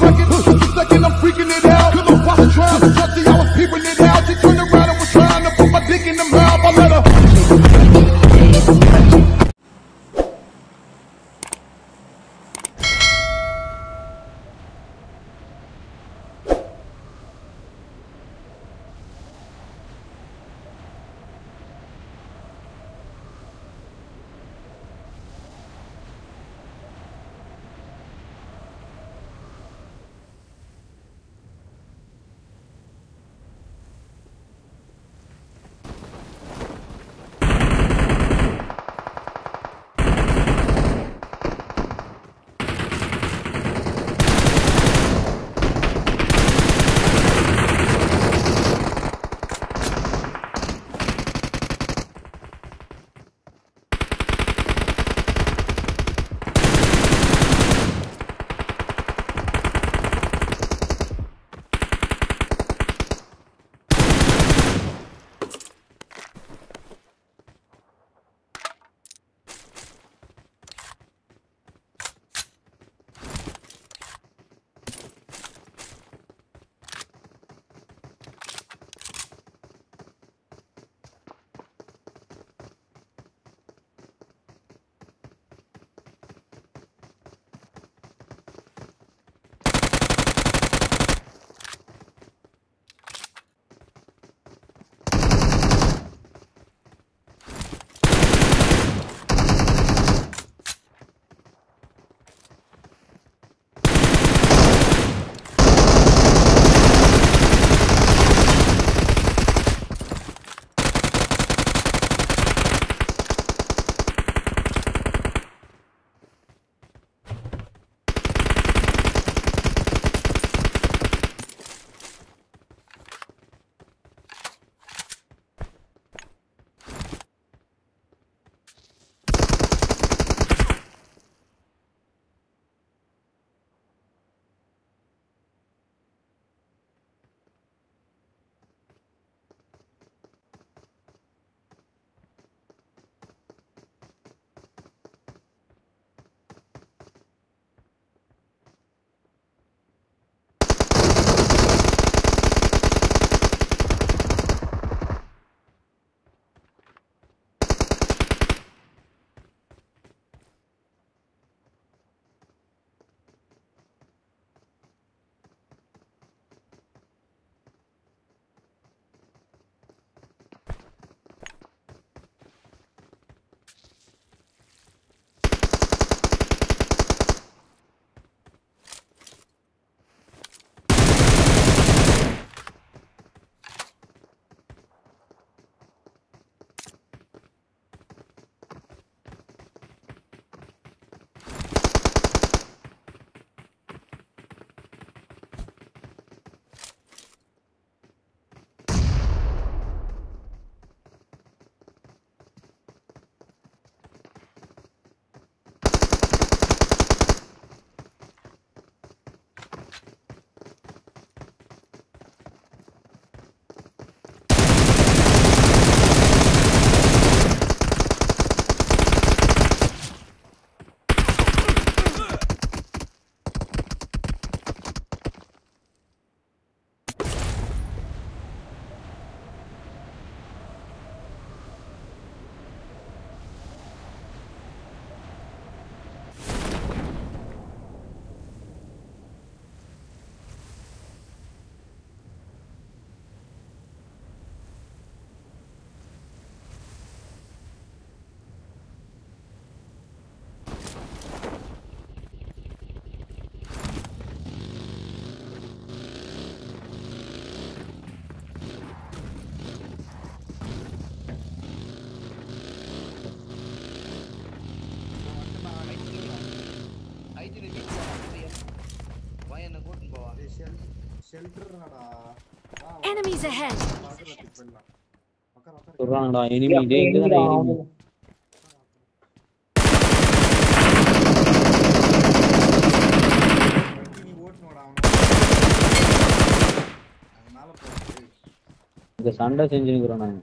the record, just like I'm freaking it out. Cause I'm watching trying to touch it, I was peeping it out. She turned around and was trying to put my dick in the mouth. I let her. Enemies ahead. Enemy. The Sunday engine ground.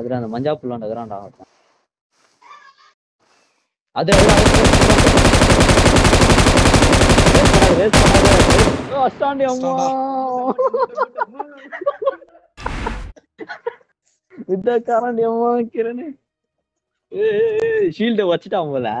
அதுல அந்த மஞ்சா புல்லாண்ட grand ஆகும். அது அஸ்டாண்டி அம்மா வித்த கரண்டி அம்மா கிரணே ஏ shield வச்சிட்டான் போல.